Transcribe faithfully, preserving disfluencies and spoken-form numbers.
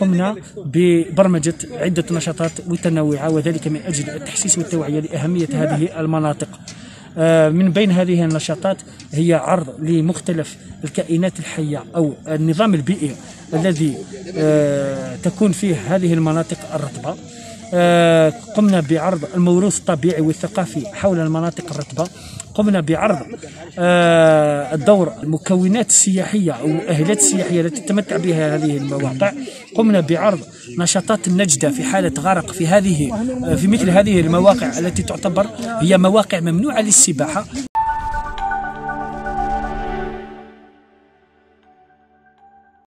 قمنا ببرمجة عدة نشاطات متنوعة وذلك من أجل التحسيس والتوعية لأهمية هذه المناطق. من بين هذه النشاطات هي عرض لمختلف الكائنات الحية أو النظام البيئي الذي تكون فيه هذه المناطق الرطبة. قمنا بعرض الموروث الطبيعي والثقافي حول المناطق الرطبة. قمنا بعرض الدور المكونات السياحية أو الأهلات السياحية التي تتمتع بها هذه المواقع. قمنا بعرض نشاطات النجدة في حالة غرق في هذه في مثل هذه المواقع التي تعتبر هي مواقع ممنوعة للسباحة.